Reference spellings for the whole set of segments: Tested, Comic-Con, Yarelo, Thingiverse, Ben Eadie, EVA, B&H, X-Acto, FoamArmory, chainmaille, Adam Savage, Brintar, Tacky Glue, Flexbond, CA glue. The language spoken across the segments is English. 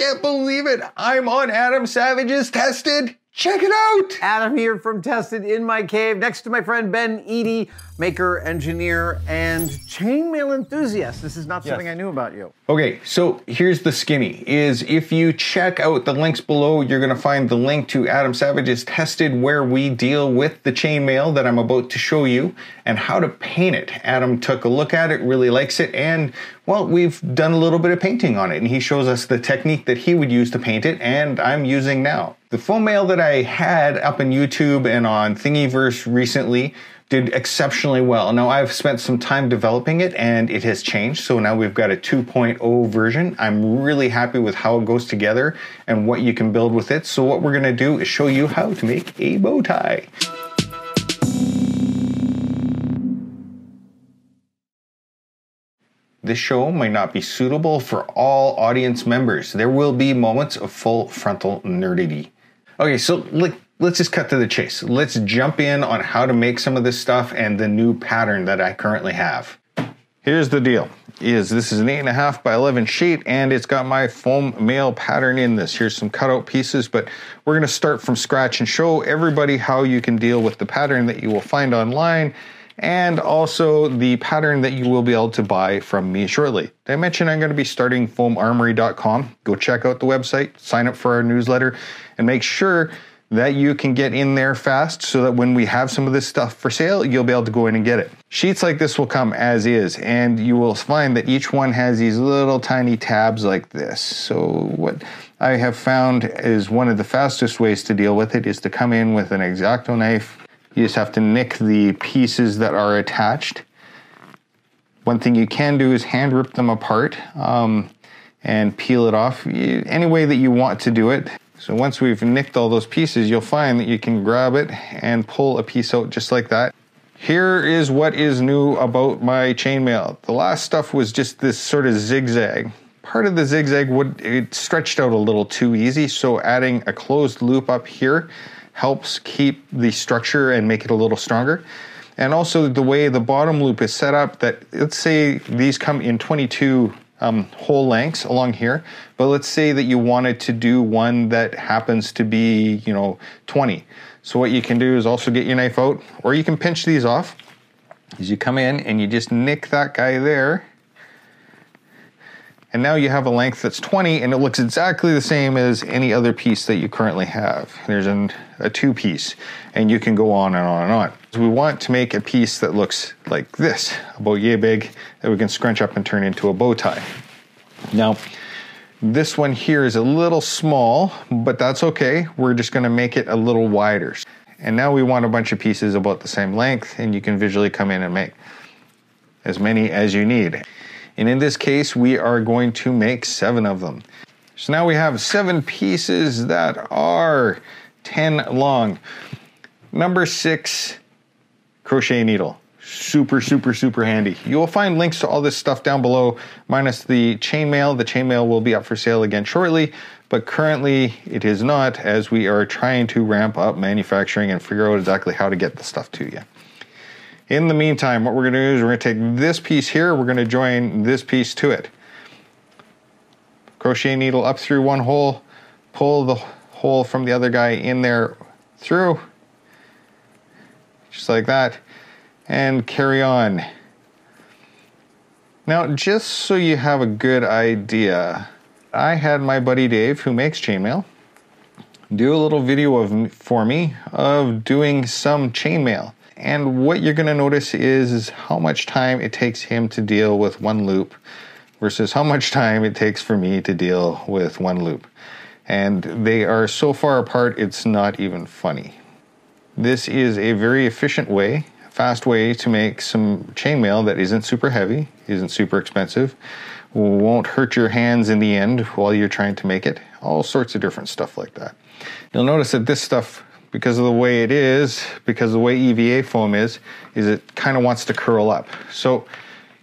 can't believe it. I'm on Adam Savage's Tested. Check it out. Adam here from Tested in my cave, next to my friend Ben Eadie, maker, engineer, and chainmail enthusiast. This is not something I knew about you. Okay, so here's the skinny, is if you check out the links below, you're gonna find the link to Adam Savage's Tested, where we deal with the chainmail that I'm about to show you and how to paint it. Adam took a look at it, really likes it, and well, we've done a little bit of painting on it, and he shows us the technique that he would use to paint it, and I'm using now. The foam mail that I had up on YouTube and on Thingiverse recently did exceptionally well. Now I've spent some time developing it and it has changed. So now we've got a 2.0 version. I'm really happy with how it goes together and what you can build with it. So what we're gonna do is show you how to make a bow tie. This show might not be suitable for all audience members. There will be moments of full frontal nerdity. Okay, so let's just cut to the chase. Let's jump in on how to make some of this stuff and the new pattern that I currently have. Here's the deal, is this is an 8.5 by 11 sheet and it's got my foam mail pattern in this. Here's some cutout pieces, but we're gonna start from scratch and show everybody how you can deal with the pattern that you will find online and also the pattern that you will be able to buy from me shortly. Did I mention I'm gonna be starting FoamArmory.com? Go check out the website, sign up for our newsletter, and make sure that you can get in there fast so that when we have some of this stuff for sale, you'll be able to go in and get it. Sheets like this will come as is, and you will find that each one has these little tiny tabs like this. So what I have found is one of the fastest ways to deal with it is to come in with an X-Acto knife. You just have to nick the pieces that are attached. One thing you can do is hand rip them apart and peel it off any way that you want to do it. So once we've nicked all those pieces, you'll find that you can grab it and pull a piece out just like that. Here is what is new about my chainmail. The last stuff was just this sort of zigzag. Part of the zigzag, it stretched out a little too easy, so adding a closed loop up here helps keep the structure and make it a little stronger. And also the way the bottom loop is set up, that let's say these come in 22 whole lengths along here, but let's say that you wanted to do one that happens to be, you know, 20. So what you can do is also get your knife out, or you can pinch these off, as you come in and you just nick that guy there. And now you have a length that's 20 and it looks exactly the same as any other piece that you currently have. There's a two piece and you can go on and on and on. So we want to make a piece that looks like this, about yay big, that we can scrunch up and turn into a bow tie. Now, this one here is a little small, but that's okay. We're just gonna make it a little wider. And now we want a bunch of pieces about the same length, and you can visually come in and make as many as you need. And in this case, we are going to make 7 of them. So now we have 7 pieces that are 10 long. Number 6, crochet needle. Super, super, super handy. You will find links to all this stuff down below, minus the chainmail. The chainmail will be up for sale again shortly, but currently it is not, as we are trying to ramp up manufacturing and figure out exactly how to get the stuff to you. In the meantime, what we're gonna do is we're gonna take this piece here, we're gonna join this piece to it. Crochet needle up through one hole, pull the hole from the other guy in there through, just like that, and carry on. Now, just so you have a good idea, I had my buddy Dave, who makes chainmail, do a little video for me of doing some chainmail. And what you're gonna notice is how much time it takes him to deal with one loop versus how much time it takes for me to deal with one loop. And they are so far apart, it's not even funny. This is a very efficient way, fast way to make some chainmail that isn't super heavy, isn't super expensive, won't hurt your hands in the end while you're trying to make it, all sorts of different stuff like that. You'll notice that this stuff, because of the way it is, because of the way EVA foam is it kind of wants to curl up. So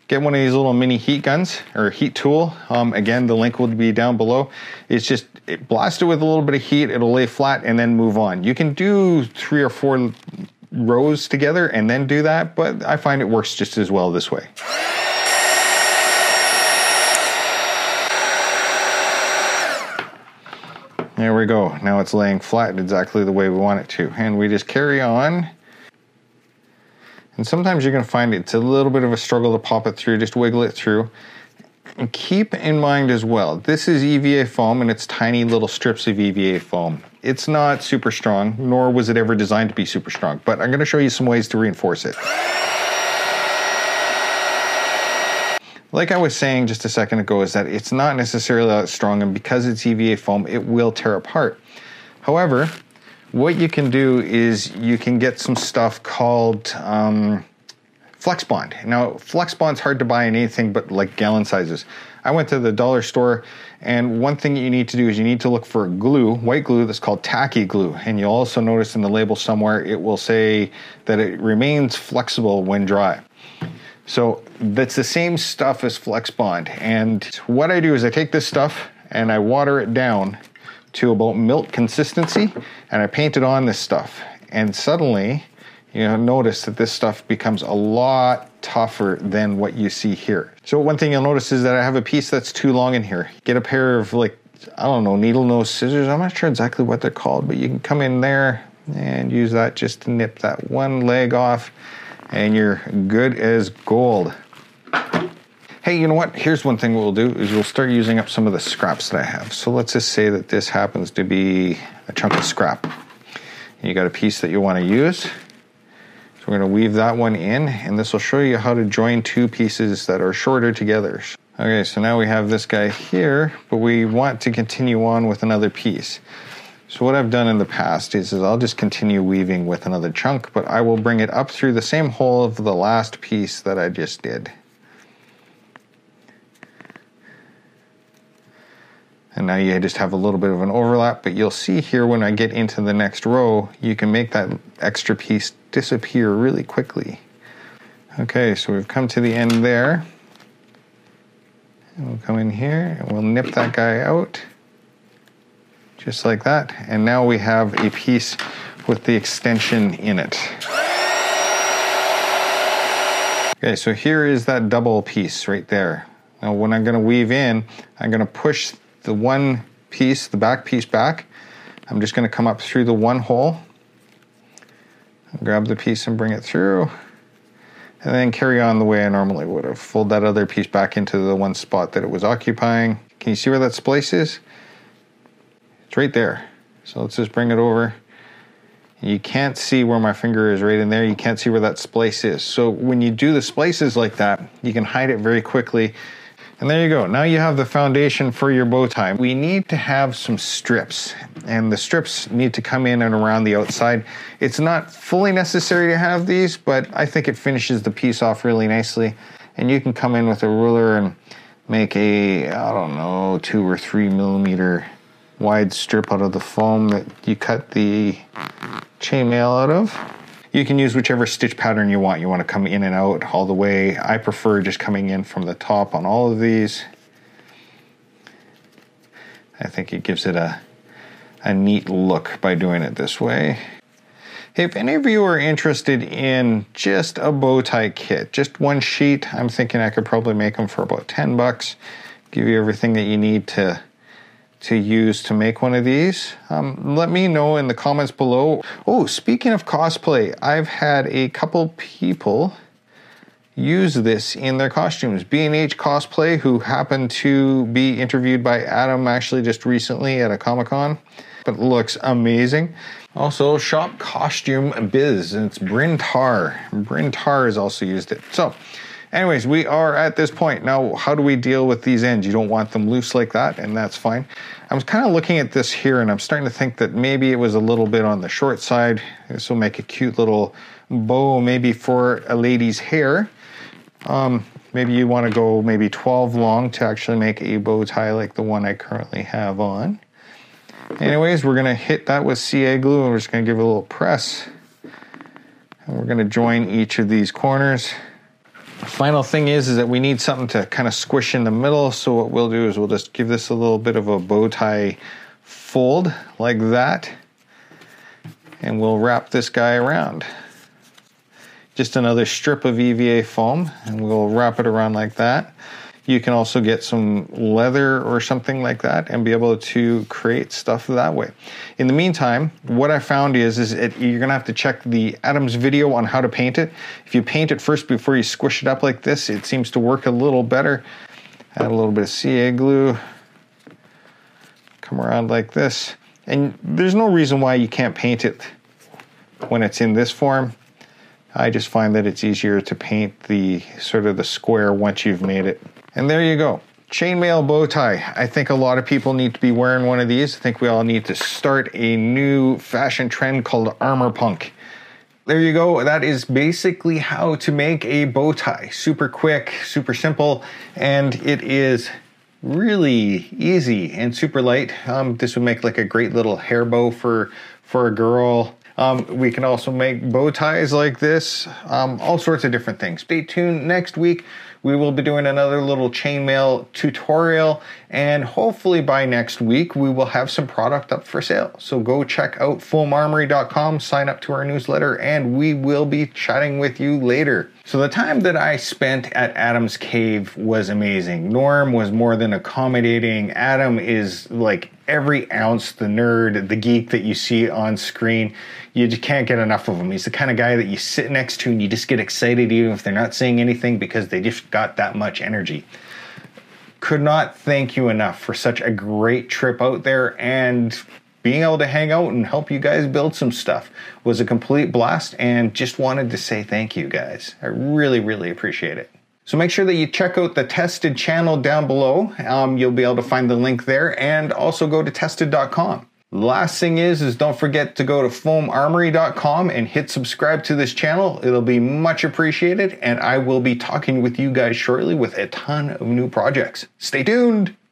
get one of these little mini heat guns or heat tool. Again, the link will be down below. It's just, blast it with a little bit of heat, it'll lay flat and then move on. You can do 3 or 4 rows together and then do that, but I find it works just as well this way. There we go. Now it's laying flat exactly the way we want it to. And we just carry on. And sometimes you're going to find it's a little bit of a struggle to pop it through, just wiggle it through. And keep in mind as well, this is EVA foam and it's tiny little strips of EVA foam. It's not super strong, nor was it ever designed to be super strong, but I'm going to show you some ways to reinforce it. Like I was saying just a second ago, is that it's not necessarily that strong, and because it's EVA foam, it will tear apart. However, what you can do is you can get some stuff called Flexbond. Now, Flexbond's hard to buy in anything but like gallon sizes. I went to the dollar store, and one thing you need to do is you need to look for glue, white glue that's called tacky glue. And you'll also notice in the label somewhere, it will say that it remains flexible when dry. So that's the same stuff as Flexbond. And what I do is I take this stuff and I water it down to about milk consistency, and I paint it on this stuff. And suddenly, you'll notice that this stuff becomes a lot tougher than what you see here. So one thing you'll notice is that I have a piece that's too long in here. Get a pair of, like, I don't know, needle nose scissors. I'm not sure exactly what they're called, but you can come in there and use that just to nip that one leg off, and you're good as gold. Hey, you know what? Here's one thing we'll do is we'll start using up some of the scraps that I have. So let's just say that this happens to be a chunk of scrap. You got a piece that you want to use. So we're going to weave that one in, and this will show you how to join two pieces that are shorter together. Okay, so now we have this guy here, but we want to continue on with another piece. So what I've done in the past is I'll just continue weaving with another chunk, but I will bring it up through the same hole of the last piece that I just did. And now you just have a little bit of an overlap, but you'll see here when I get into the next row, you can make that extra piece disappear really quickly. Okay, so we've come to the end there. And we'll come in here and we'll nip that guy out. Just like that. And now we have a piece with the extension in it. Okay, so here is that double piece right there. Now when I'm gonna weave in, I'm gonna push the one piece, the back piece back. I'm just gonna come up through the one hole, grab the piece and bring it through, and then carry on the way I normally would have. Fold that other piece back into the one spot that it was occupying. Can you see where that splice is? It's right there. So let's just bring it over. You can't see where my finger is right in there. You can't see where that splice is. So when you do the splices like that, you can hide it very quickly. And there you go. Now you have the foundation for your bow tie. We need to have some strips, and the strips need to come in and around the outside. It's not fully necessary to have these, but I think it finishes the piece off really nicely. And you can come in with a ruler and make a, I don't know, 2 or 3 millimeter wide strip out of the foam that you cut the chainmail out of. You can use whichever stitch pattern you want. You want to come in and out all the way. I prefer just coming in from the top on all of these. I think it gives it a neat look by doing it this way. If any of you are interested in just a bow tie kit, just one sheet, I'm thinking I could probably make them for about 10 bucks. Give you everything that you need to use to make one of these. Let me know in the comments below. Oh, speaking of cosplay, I've had a couple people use this in their costumes. B&H Cosplay, who happened to be interviewed by Adam actually just recently at a Comic-Con, but looks amazing. Also, Shop Costume Biz, and it's Brintar. Brintar has also used it. So, anyways, we are at this point. Now, how do we deal with these ends? You don't want them loose like that, and that's fine. I was kind of looking at this here, and I'm starting to think that maybe it was a little bit on the short side. This will make a cute little bow maybe for a lady's hair. Maybe you want to go maybe 12 long to actually make a bow tie like the one I currently have on. Anyways, we're going to hit that with CA glue, and we're just going to give it a little press. And we're going to join each of these corners. The final thing is that we need something to kind of squish in the middle. So what we'll do is we'll just give this a little bit of a bow tie fold like that. And we'll wrap this guy around. Just another strip of EVA foam, and we'll wrap it around like that. You can also get some leather or something like that and be able to create stuff that way. In the meantime, what I found is you're gonna have to check the Adam's video on how to paint it. If you paint it first before you squish it up like this, it seems to work a little better. Add a little bit of CA glue, come around like this. And there's no reason why you can't paint it when it's in this form. I just find that it's easier to paint the sort of the square once you've made it. And there you go. Chainmail bow tie. I think a lot of people need to be wearing one of these. I think we all need to start a new fashion trend called armor punk. There you go. That is basically how to make a bow tie. Super quick, super simple, and it is really easy and super light. This would make like a great little hair bow for a girl. We can also make bow ties like this, all sorts of different things. Stay tuned. Next week, we will be doing another little chainmail tutorial, and hopefully by next week, we will have some product up for sale. So go check out FoamArmory.com, sign up to our newsletter, and we will be chatting with you later. So the time that I spent at Adam's cave was amazing. Norm was more than accommodating. Adam is like every ounce the nerd, the geek that you see on screen. You just can't get enough of him. He's the kind of guy that you sit next to and you just get excited even if they're not saying anything because they just got that much energy. Could not thank you enough for such a great trip out there, and being able to hang out and help you guys build some stuff was a complete blast, and just wanted to say thank you guys. I really, really appreciate it. So make sure that you check out the Tested channel down below. You'll be able to find the link there, and also go to tested.com. Last thing is don't forget to go to FoamArmory.com and hit subscribe to this channel. It'll be much appreciated, and I will be talking with you guys shortly with a ton of new projects. Stay tuned.